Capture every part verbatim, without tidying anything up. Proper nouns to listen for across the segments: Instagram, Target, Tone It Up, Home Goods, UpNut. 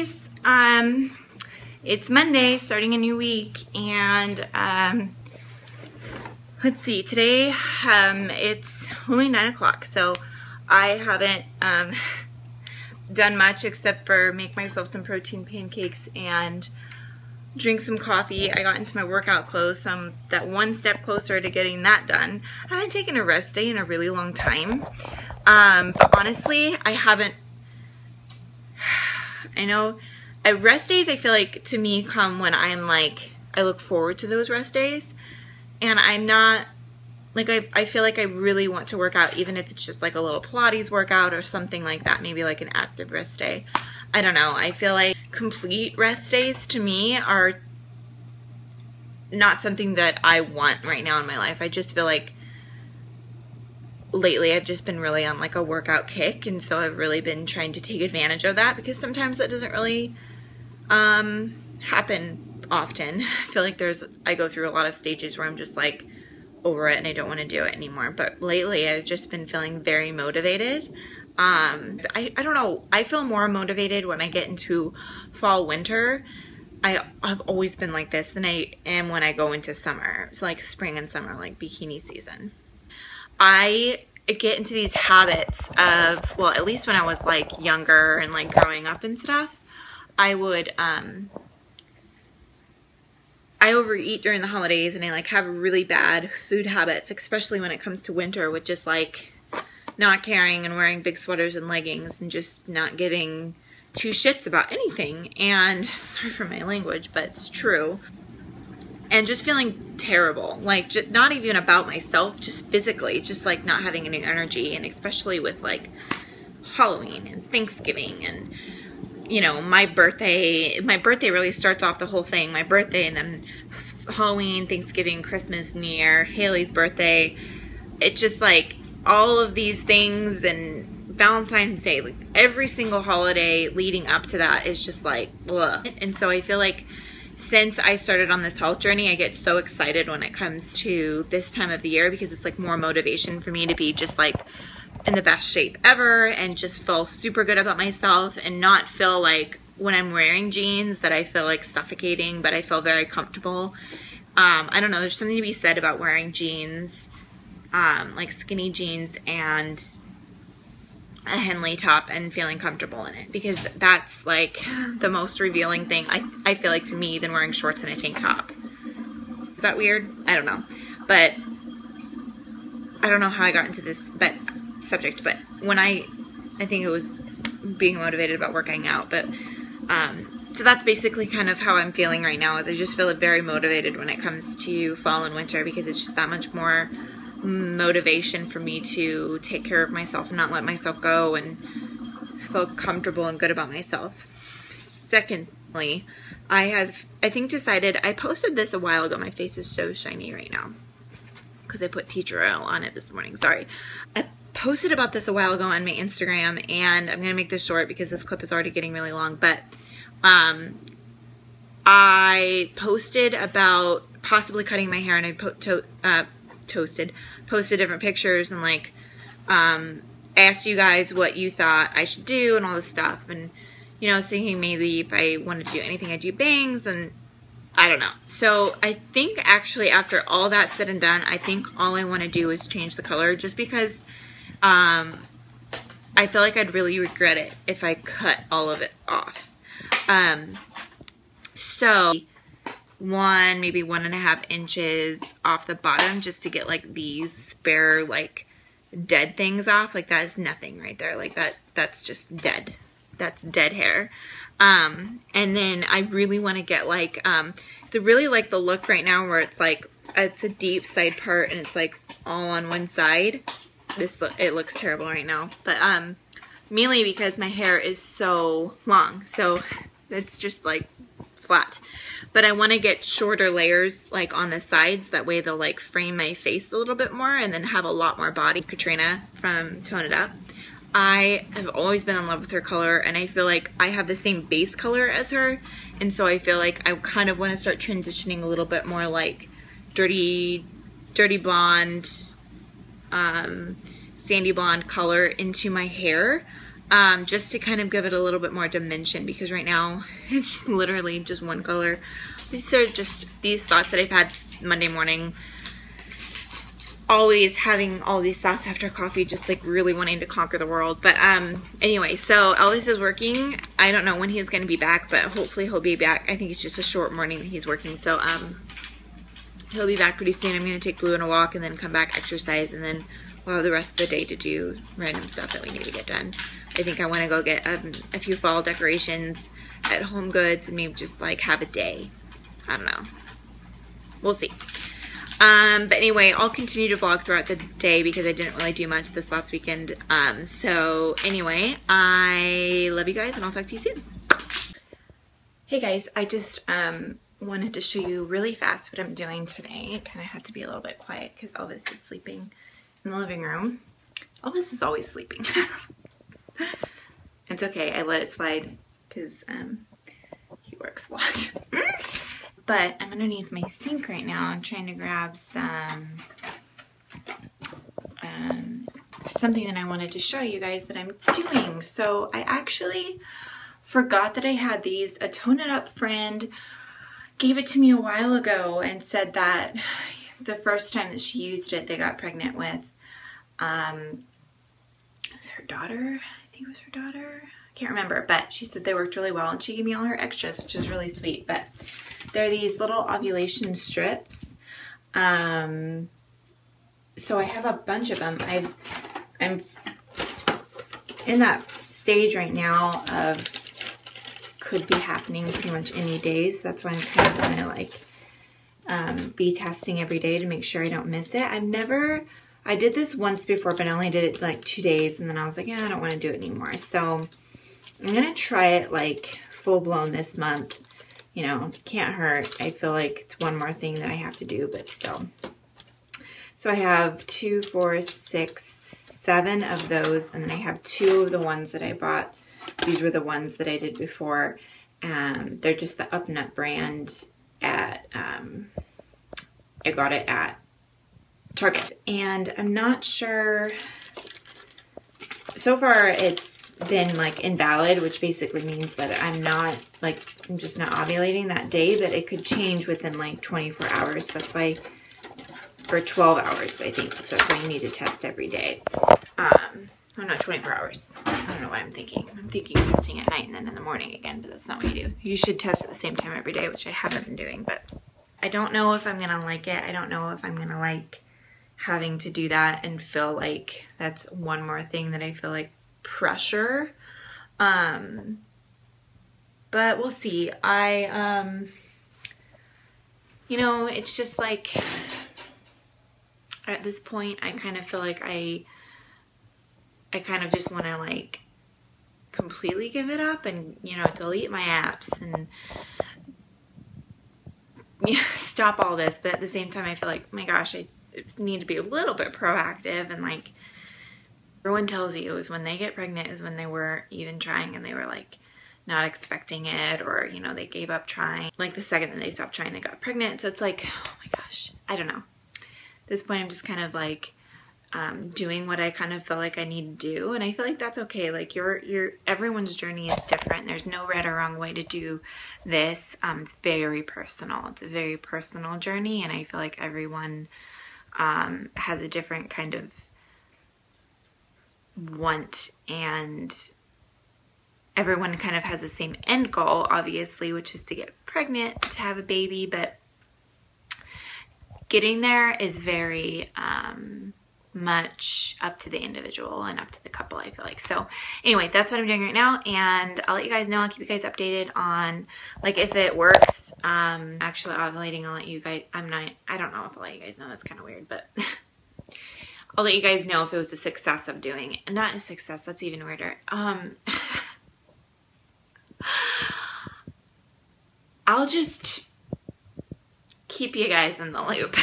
guys. Um, it's Monday, starting a new week, and um, let's see, today um, it's only nine o'clock, so I haven't um, done much except for make myself some protein pancakes and drink some coffee. I got into my workout clothes, so I'm that one step closer to getting that done. I haven't taken a rest day in a really long time, um, but honestly, I haven't, I know, I, rest days I feel like to me come when I'm like, I look forward to those rest days, and I'm not, like I, I feel like I really want to work out, even if it's just like a little Pilates workout or something like that, maybe like an active rest day. I don't know, I feel like complete rest days to me are not something that I want right now in my life. I just feel like lately I've just been really on like a workout kick, and so I've really been trying to take advantage of that, because sometimes that doesn't really um, happen often. I feel like there's, I go through a lot of stages where I'm just like over it and I don't want to do it anymore, but lately I've just been feeling very motivated. Um, I, I don't know, I feel more motivated when I get into fall, winter. I, I've always been like this than I am when I go into summer. So like spring and summer, like bikini season. I get into these habits of, well, at least when I was like younger and like growing up and stuff, I would, um, I overeat during the holidays, and I like have really bad food habits, especially when it comes to winter, with just like not caring and wearing big sweaters and leggings and just not giving two shits about anything. And sorry for my language, but it's true. And just feeling terrible, like just not even about myself, just physically, just like not having any energy. And especially with like Halloween and Thanksgiving and, you know, my birthday, my birthday really starts off the whole thing. My birthday, and then Halloween, Thanksgiving, Christmas, New Year, Haley's birthday. It's just like all of these things, and Valentine's Day, like every single holiday leading up to that is just like, blah. And so I feel like since I started on this health journey, I get so excited when it comes to this time of the year, because it's like more motivation for me to be just like in the best shape ever and just feel super good about myself, and not feel like when I'm wearing jeans that I feel like suffocating, but I feel very comfortable. Um, I don't know, there's something to be said about wearing jeans, um, like skinny jeans and a Henley top, and feeling comfortable in it, because that's like the most revealing thing I, I feel like to me than wearing shorts and a tank top. Is that weird? I don't know, but I don't know how I got into this, but subject, but when I, I think it was being motivated about working out, but, um, so that's basically kind of how I'm feeling right now, is I just feel very motivated when it comes to fall and winter, because it's just that much more motivation for me to take care of myself and not let myself go and feel comfortable and good about myself. Secondly, I have, I think decided, I posted this a while ago, my face is so shiny right now because I put tea oil on it this morning, sorry. I posted about this a while ago on my Instagram, and I'm gonna make this short because this clip is already getting really long, but um, I posted about possibly cutting my hair, and I po to uh, toasted, posted different pictures, and like um, asked you guys what you thought I should do and all this stuff, and you know, I was thinking maybe if I wanted to do anything, I'd do bangs, and I don't know. So I think actually after all that's said and done, I think all I want to do is change the color, just because um, I feel like I'd really regret it if I cut all of it off. Um, so one, maybe one and a half inches off the bottom, just to get like these spare like dead things off. Like that is nothing right there. Like that, that's just dead. That's dead hair. Um, and then I really want to get like, um, it's really like the look right now where it's like, it's a deep side part and it's like all on one side. This, it looks terrible right now, but, um, mainly because my hair is so long. So it's just like flat, but I want to get shorter layers like on the sides, that way they'll like frame my face a little bit more, and then have a lot more body. Katrina from Tone It Up, I have always been in love with her color, and I feel like I have the same base color as her, and so I feel like I kind of want to start transitioning a little bit more like dirty dirty blonde, um, sandy blonde color into my hair, um, just to kind of give it a little bit more dimension, because right now it's literally just one color. These are just these thoughts that I've had Monday morning. Always having all these thoughts after coffee, just like really wanting to conquer the world. But um, anyway, so Elvis is working. I don't know when he's going to be back, but hopefully he'll be back. I think it's just a short morning that he's working. So um, he'll be back pretty soon. I'm going to take Blue on a walk and then come back, exercise, and then we'll have the rest of the day to do random stuff that we need to get done. I think I want to go get um, a few fall decorations at Home Goods and maybe just like have a day. I don't know. We'll see. Um, but anyway, I'll continue to vlog throughout the day because I didn't really do much this last weekend. Um, so anyway, I love you guys and I'll talk to you soon. Hey guys, I just um, wanted to show you really fast what I'm doing today. It kind of had to be a little bit quiet because Elvis is sleeping in the living room. Elvis is always sleeping. It's okay, I let it slide because um, he works a lot. But I'm underneath my sink right now. I'm trying to grab some um, something that I wanted to show you guys that I'm doing. So I actually forgot that I had these. A Tone It Up friend gave it to me a while ago and said that the first time that she used it, they got pregnant with um, it was her daughter. I think it was her daughter. I can't remember, but she said they worked really well, and she gave me all her extras, which was really sweet. But they're these little ovulation strips. Um, so I have a bunch of them. I've, I'm in that stage right now of could be happening pretty much any day. So that's why I'm kind of going to like um, be testing every day to make sure I don't miss it. I've never, I did this once before, but I only did it like two days. And then I was like, yeah, I don't want to do it anymore. So I'm going to try it like full blown this month. You know, can't hurt. I feel like it's one more thing that I have to do, but still. So I have two, four, six, seven of those, and then I have two of the ones that I bought. These were the ones that I did before. Um, they're just the UpNut brand at, um, I got it at Target. And I'm not sure, so far it's been like invalid, which basically means that I'm not like I'm just not ovulating that day, but it could change within like twenty-four hours. That's why, for twelve hours, I think that's why you need to test every day. Um, oh no, twenty-four hours. I don't know what I'm thinking. I'm thinking testing at night and then in the morning again, but that's not what you do. You should test at the same time every day, which I haven't been doing, but I don't know if I'm gonna like it. I don't know if I'm gonna like having to do that and feel like that's one more thing that I feel like pressure, um but we'll see. I um you know, it's just like at this point I kind of feel like I I kind of just want to like completely give it up and, you know, delete my apps and yeah, stop all this, but at the same time I feel like, my gosh, I need to be a little bit proactive. And like everyone tells you, is when they get pregnant is when they were even trying and they were like not expecting it, or, you know, they gave up trying. Like the second that they stopped trying, they got pregnant. So it's like, oh my gosh, I don't know. At this point, I'm just kind of like um, doing what I kind of feel like I need to do. And I feel like that's okay. Like your, your, everyone's journey is different. There's no right or wrong way to do this. Um, it's very personal. It's a very personal journey. And I feel like everyone um, has a different kind of want, and everyone kind of has the same end goal, obviously, which is to get pregnant, to have a baby, but getting there is very um, much up to the individual and up to the couple, I feel like. So anyway, that's what I'm doing right now, and I'll let you guys know. I'll keep you guys updated on like if it works. Um, actually ovulating, I'll let you guys, I'm not, I don't know if I'll let you guys know, that's kind of weird, but I'll let you guys know if it was a success of doing it. Not a success, that's even weirder. Um, I'll just keep you guys in the loop.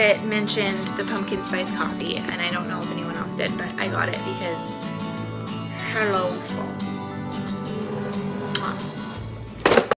It mentioned the pumpkin spice coffee, and I don't know if anyone else did, but I got it because hello.